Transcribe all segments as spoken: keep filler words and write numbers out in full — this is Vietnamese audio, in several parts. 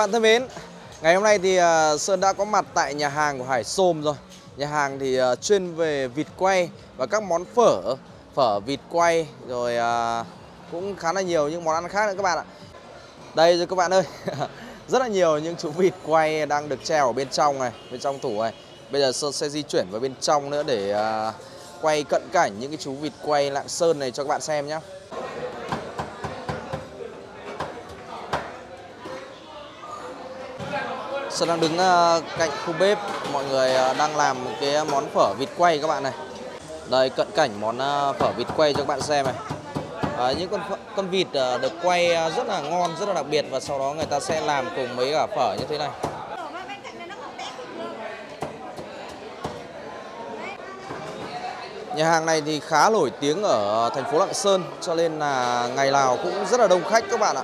bạn thân mến, ngày hôm nay thì Sơn đã có mặt tại nhà hàng của Hải Xồm rồi. Nhà hàng thì chuyên về vịt quay và các món phở, phở vịt quay rồi cũng khá là nhiều những món ăn khác nữa các bạn ạ. Đây rồi các bạn ơi, rất là nhiều những chú vịt quay đang được treo ở bên trong này, bên trong tủ này. Bây giờ Sơn sẽ di chuyển vào bên trong nữa để quay cận cảnh những cái chú vịt quay Lạng Sơn này cho các bạn xem nhé. Sơn đang đứng cạnh khu bếp, mọi người đang làm một cái món phở vịt quay các bạn này. Đây, cận cảnh món phở vịt quay cho các bạn xem này. À, những con con vịt được quay rất là ngon, rất là đặc biệt, và sau đó người ta sẽ làm cùng mấy cả phở như thế này. Nhà hàng này thì khá nổi tiếng ở thành phố Lạng Sơn, cho nên là ngày nào cũng rất là đông khách các bạn ạ.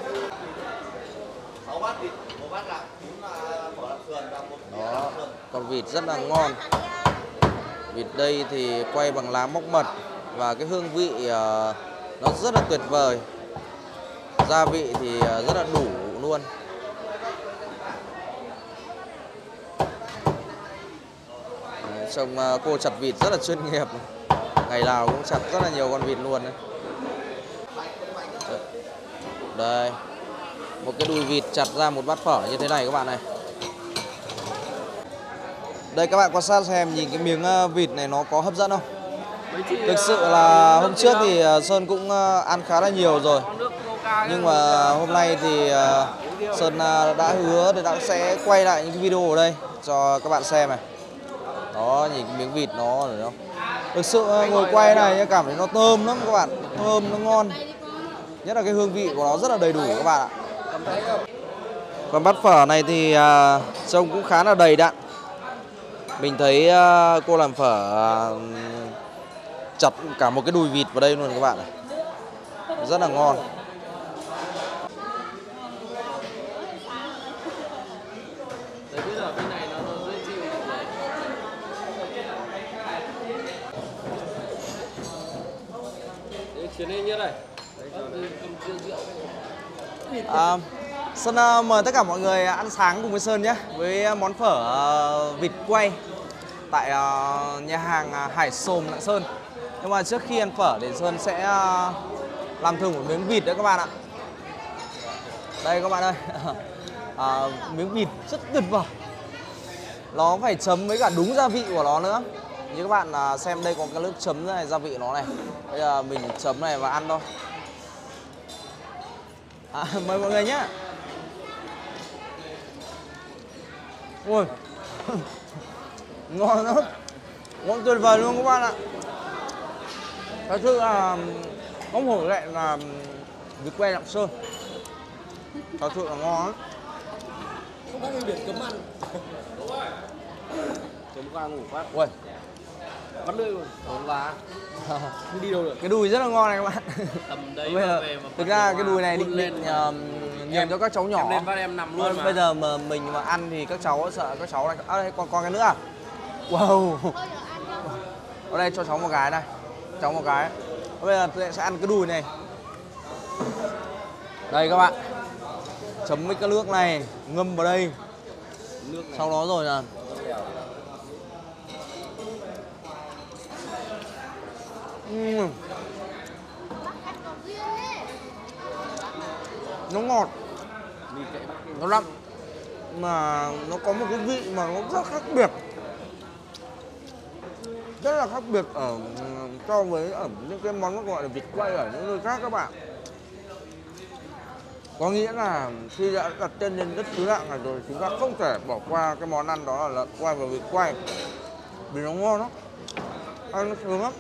Đó, con vịt rất là ngon. Vịt đây thì quay bằng lá móc mật và cái hương vị uh, nó rất là tuyệt vời. Gia vị thì rất là đủ luôn. Trông uh, cô chặt vịt rất là chuyên nghiệp. Ngày nào cũng chặt rất là nhiều con vịt luôn đấy. Đây, một cái đùi vịt chặt ra một bát phở như thế này các bạn này. Đây các bạn quan sát xem, nhìn cái miếng vịt này nó có hấp dẫn không? Thực sự là hôm trước thì Sơn cũng ăn khá là nhiều rồi. Nhưng mà hôm nay thì Sơn đã hứa thì đã sẽ quay lại những cái video ở đây cho các bạn xem này. Đó, nhìn cái miếng vịt nó rồi không? Thực sự ngồi quay này cảm thấy nó thơm lắm các bạn. Thơm, nó ngon. Nhất là cái hương vị của nó rất là đầy đủ các bạn ạ. Còn bát phở này thì trông cũng khá là đầy đặn. Mình thấy cô làm phở chặt cả một cái đùi vịt vào đây luôn các bạn ạ. Rất là ngon. À, Sơn mời tất cả mọi người ăn sáng cùng với Sơn nhé, với món phở vịt quay tại nhà hàng Hải Xồm Lạng Sơn. Nhưng mà trước khi ăn phở thì Sơn sẽ làm thử một miếng vịt đấy các bạn ạ. Đây các bạn ơi, à, miếng vịt rất tuyệt vời. Nó phải chấm với cả đúng gia vị của nó nữa. Như các bạn xem đây có cái lớp chấm này, gia vị nó này. Bây giờ mình chấm này và ăn thôi. À, mời mọi người nhé. Ui, ngon lắm, ngon tuyệt vời luôn các bạn ạ. Thật sự là không hổ lại là vịt quay Lạng Sơn, thật sự là ngon lắm. Không có cái biển cấm ăn. Cấm qua ngủ phát. Ui, bắt lưỡi luôn, tốn lá. Không đi đâu được. Cái đùi rất là ngon này các bạn. Tầm đấy bây giờ, về mà thực ra cái đùi này định định nhường cho các cháu nhỏ. Em lên bắt em nằm luôn. Còn mà. Bây giờ mà mình mà ăn thì các cháu sợ các cháu này. À đây còn còn cái nữa à? Wow. Ở đây cho cháu một cái này. Cháu một cái. Bây giờ tôi sẽ ăn cái đùi này. Đây các bạn. Chấm với cái nước này, ngâm vào đây. Nước này. Sau đó rồi là Uhm. nó ngọt, nó lắm, mà nó có một cái vị mà nó rất khác biệt, rất là khác biệt ở so với ở những cái món nó gọi là vịt quay ở những nơi khác các bạn. Có nghĩa là khi đã đặt chân lên đất xứ Lạng này rồi, chúng ta không thể bỏ qua cái món ăn đó là lợn quay và vịt quay, vì nó ngon lắm, ăn nó sướng lắm.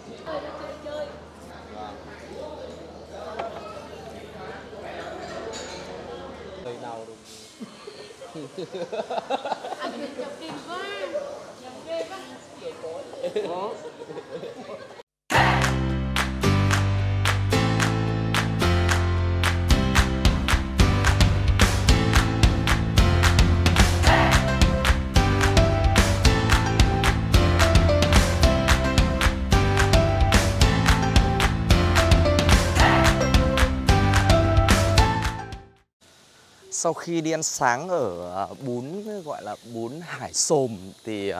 Sau khi đi ăn sáng ở bún, gọi là bún Hải Xồm, thì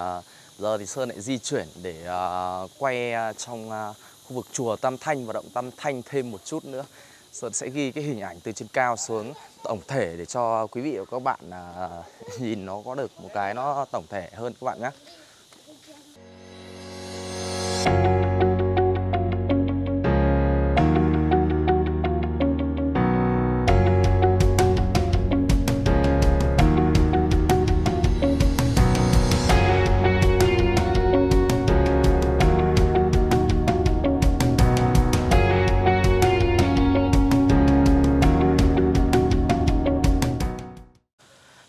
giờ thì Sơn lại di chuyển để quay trong khu vực chùa Tam Thanh và động Tam Thanh thêm một chút nữa. Sơn sẽ ghi cái hình ảnh từ trên cao xuống tổng thể để cho quý vị và các bạn nhìn nó có được một cái nó tổng thể hơn các bạn nhé.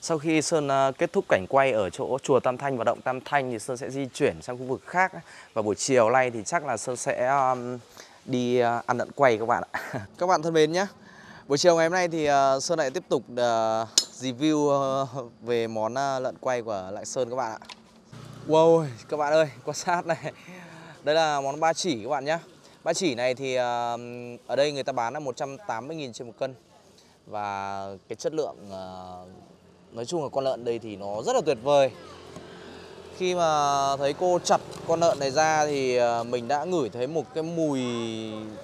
Sau khi Sơn kết thúc cảnh quay ở chỗ chùa Tam Thanh và động Tam Thanh thì Sơn sẽ di chuyển sang khu vực khác. Và buổi chiều nay thì chắc là Sơn sẽ đi ăn lận quay các bạn ạ. Các bạn thân mến nhé, buổi chiều ngày hôm nay thì Sơn lại tiếp tục review về món lợn quay của Lạng Sơn các bạn ạ. Wow, các bạn ơi, quan sát này. Đây là món ba chỉ các bạn nhé. Ba chỉ này thì ở đây người ta bán là một trăm tám mươi nghìn trên một cân. Và cái chất lượng... nói chung là con lợn đây thì nó rất là tuyệt vời. Khi mà thấy cô chặt con lợn này ra thì mình đã ngửi thấy một cái mùi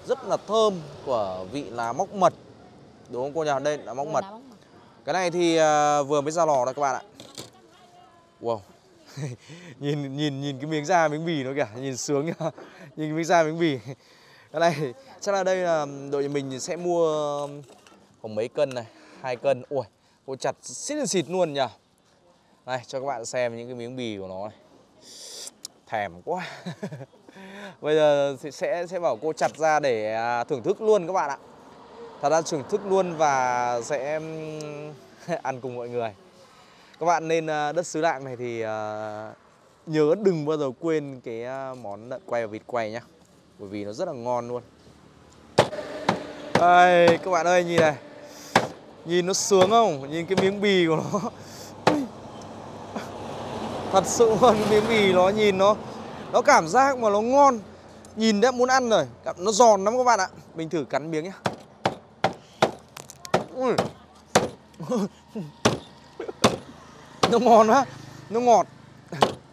rất là thơm của vị lá móc mật. Đúng không cô nhỉ? Đây là móc mật. Cái này thì vừa mới ra lò đây các bạn ạ. Wow. nhìn nhìn nhìn cái miếng da miếng bì nó kìa, nhìn sướng kìa. Nhìn cái miếng da miếng bì. Cái này chắc là đây là đội mình sẽ mua khoảng mấy cân này, hai cân. Ui. Cô chặt xịt xịt luôn nhỉ. Này cho các bạn xem những cái miếng bì của nó này. Thèm quá. Bây giờ thì sẽ sẽ bảo cô chặt ra để thưởng thức luôn các bạn ạ. Thật ra thưởng thức luôn và sẽ ăn cùng mọi người. Các bạn nên đất xứ Lạng này thì nhớ đừng bao giờ quên cái món lợn quay và vịt quay nhá. Bởi vì nó rất là ngon luôn. Đây các bạn ơi, nhìn này. Nhìn nó sướng không? Nhìn cái miếng bì của nó. Thật sự hơn, miếng bì nó nhìn nó nó cảm giác mà nó ngon. Nhìn đã muốn ăn rồi. Nó giòn lắm các bạn ạ. Mình thử cắn miếng nhé. Nó ngon quá. Nó ngọt.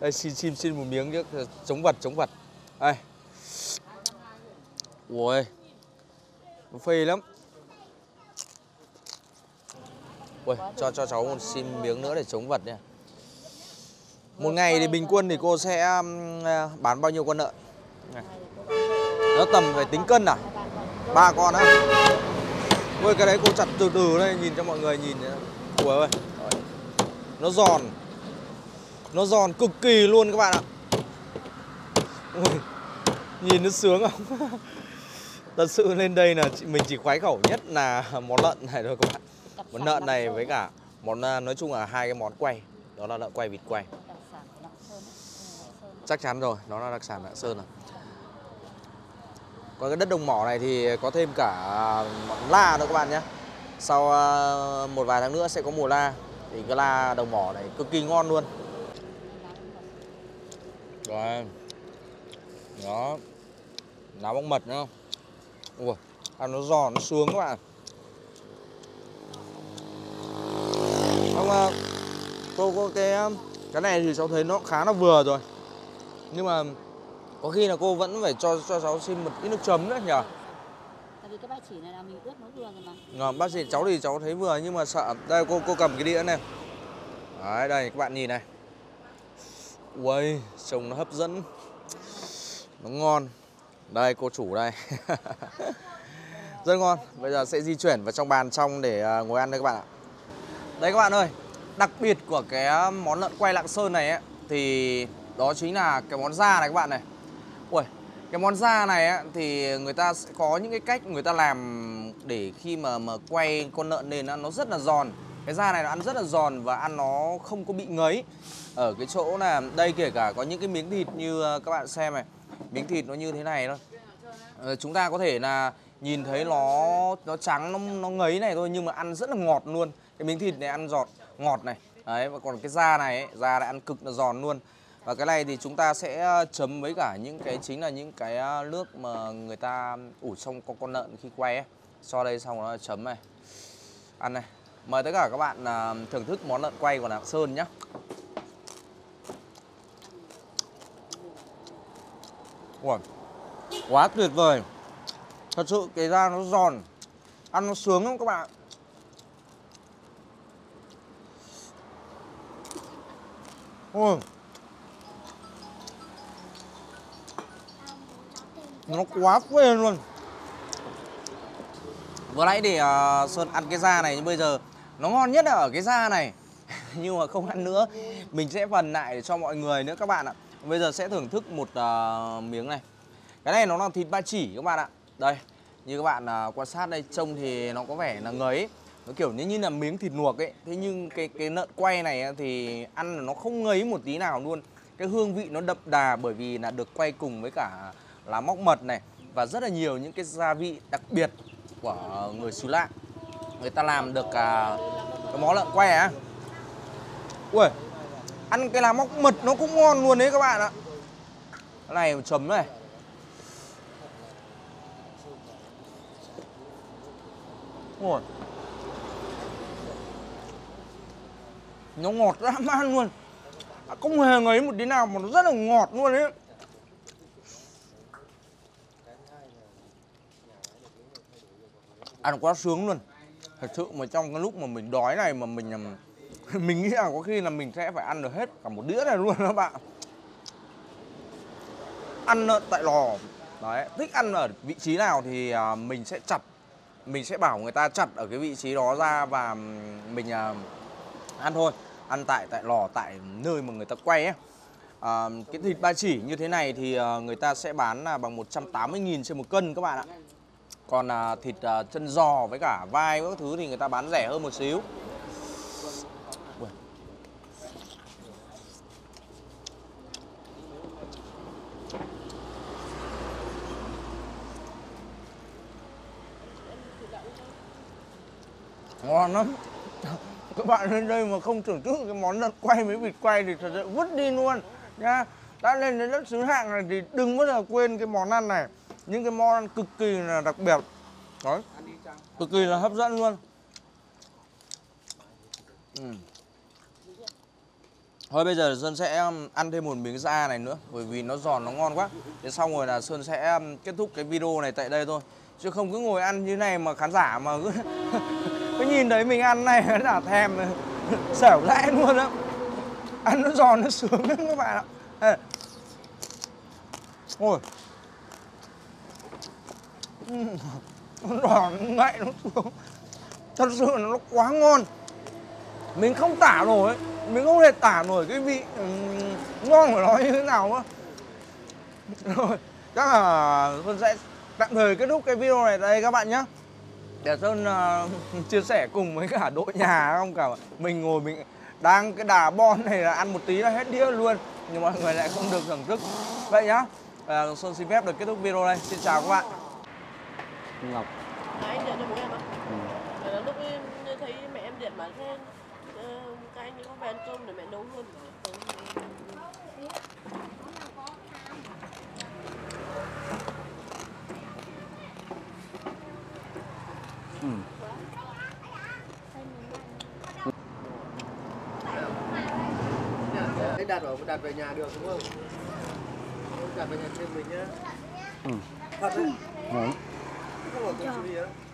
Đây, xin xin xin một miếng nữa. Chống vật, chống vật. Đây. Ui. Nó phê lắm. Ôi, cho cho cháu một xin miếng nữa để chống vật nha. Một ngày thì bình quân thì cô sẽ bán bao nhiêu con lợn? Nó tầm phải tính cân à? Ba con á? Ôi cái đấy cô chặt từ từ đây, nhìn cho mọi người nhìn. Ui ơi, nó giòn, nó giòn cực kỳ luôn các bạn ạ. Ui, nhìn nó sướng không? Thật sự lên đây là mình chỉ khoái khẩu nhất là món lợn này thôi các bạn. Món lợn này với cả món, nói chung là hai cái món quay, đó là lợn quay vịt quay. Chắc chắn rồi, nó là đặc sản Lạng Sơn rồi. Còn cái đất đồng mỏ này thì có thêm cả món la nữa các bạn nhé. Sau một vài tháng nữa sẽ có mùa la. Thì cái la đồng mỏ này cực kỳ ngon luôn. Rồi. Đó. Lá bóng mật nữa. Ui, ăn nó giòn, nó sướng các bạn. Không, cô có cái cái này thì cháu thấy nó khá là vừa rồi, nhưng mà có khi là cô vẫn phải cho cho cháu xin một ít nước chấm nữa nhỉ? Tại vì cái ba chỉ này là mình ướp nó vừa rồi mà. À, ba chỉ cháu thì cháu thấy vừa, nhưng mà sợ đây cô cô cầm cái đĩa này. Đấy, đây các bạn nhìn này. Ui, trông nó hấp dẫn, nó ngon. Đây cô chủ đây. Rất ngon. Bây giờ sẽ di chuyển vào trong bàn trong để ngồi ăn đây các bạn ạ. Đấy các bạn ơi, đặc biệt của cái món lợn quay Lạng Sơn này ấy, thì đó chính là cái món da này các bạn này. Ui, cái món da này ấy, thì người ta sẽ có những cái cách người ta làm để khi mà, mà quay con lợn lên nó rất là giòn. Cái da này nó ăn rất là giòn và ăn nó không có bị ngấy. Ở cái chỗ là đây kể cả có những cái miếng thịt như các bạn xem này, miếng thịt nó như thế này thôi. Ờ, chúng ta có thể là nhìn thấy nó nó trắng, nó, nó ngấy này thôi nhưng mà ăn rất là ngọt luôn. Cái miếng thịt này ăn giọt, ngọt này. Đấy, và còn cái da này, ấy, da này ăn cực là giòn luôn. Và cái này thì chúng ta sẽ chấm với cả những cái chính là những cái nước mà người ta ủ trong con, con lợn khi quay ấy. Cho đây xong nó chấm này. Ăn này. Mời tất cả các bạn thưởng thức món lợn quay của Lạng Sơn nhé. Wow. Quá tuyệt vời. Thật sự cái da nó giòn, ăn nó sướng lắm các bạn. Ôi. Nó quá phê luôn. Vừa nãy để uh, Sơn ăn cái da này, nhưng bây giờ nó ngon nhất là ở cái da này. Nhưng mà không ăn nữa, mình sẽ phần lại để cho mọi người nữa các bạn ạ. Bây giờ sẽ thưởng thức một uh, miếng này. Cái này nó là thịt ba chỉ các bạn ạ. Đây, như các bạn uh, quan sát đây, trông thì nó có vẻ là ngấy, nó kiểu như, như là miếng thịt luộc ấy. Thế nhưng cái cái lợn quay này thì ăn là nó không ngấy một tí nào luôn. Cái hương vị nó đậm đà bởi vì là được quay cùng với cả lá móc mật này và rất là nhiều những cái gia vị đặc biệt của người xứ Lạng. Người ta làm được uh, cái món lợn quay á. Ui, ăn cái lá móc mật nó cũng ngon luôn đấy các bạn ạ. Cái này chấm này. Ui, nó ngọt ra man luôn, không hề ngấy một tí nào mà nó rất là ngọt luôn đấy. Ăn quá sướng luôn. Thật sự mà trong cái lúc mà mình đói này mà mình mình nghĩ là có khi là mình sẽ phải ăn được hết cả một đĩa này luôn các bạn. Ăn lợn tại lò đấy, thích ăn ở vị trí nào thì mình sẽ chặt, mình sẽ bảo người ta chặt ở cái vị trí đó ra và mình ăn thôi. Ăn tại tại lò, tại nơi mà người ta quay ấy. À, cái thịt ba chỉ như thế này thì người ta sẽ bán là bằng một trăm tám mươi nghìn trên một cân các bạn ạ. Còn à, thịt à, chân giò với cả vai với các thứ thì người ta bán rẻ hơn một xíu. Ui. Ngon lắm. Các bạn lên đây mà không thưởng thức cái món lợn quay với vịt quay thì thật sự vứt đi luôn nha. Đã lên đến đất xứ hạng này thì đừng bao giờ quên cái món ăn này. Những cái món ăn cực kỳ là đặc biệt. Đấy, cực kỳ là hấp dẫn luôn. Ừ. Thôi bây giờ Sơn sẽ ăn thêm một miếng da này nữa, bởi vì nó giòn nó ngon quá. Thế xong rồi là Sơn sẽ kết thúc cái video này tại đây thôi. Chứ không cứ ngồi ăn như này mà khán giả mà cứ... Cái nhìn đấy mình ăn này nó là thèm xẻo dãi luôn á. Ăn nó giòn nó sướng lắm các bạn ạ. Ê. Ôi. Nó giòn ngậy nó sướng. Thật sự là nó quá ngon. Mình không tả nổi, mình không thể tả nổi cái vị ngon của nó như thế nào nữa. Rồi, chắc là Sơn sẽ tạm thời kết thúc cái video này đây các bạn nhé. Để Sơn uh, chia sẻ cùng với cả đội nhà không cả mình ngồi mình đang cái đà bon này là ăn một tí là hết đĩa luôn, nhưng mọi người lại không được thưởng thức vậy nhá. uh, Sơn xin phép được kết thúc video đây. Xin chào các bạn. Ngọc. Đấy, điện cho bố em ạ. Ừ. Lúc em thấy mẹ em điện bảo thế các anh có về ăn cơm để mẹ nấu luôn. Ừ. Thế đặt ở đặt về nhà được đúng không? Đặt về nhà thêm mình nhá. Ừ. Thật đấy. Không có chú ý á.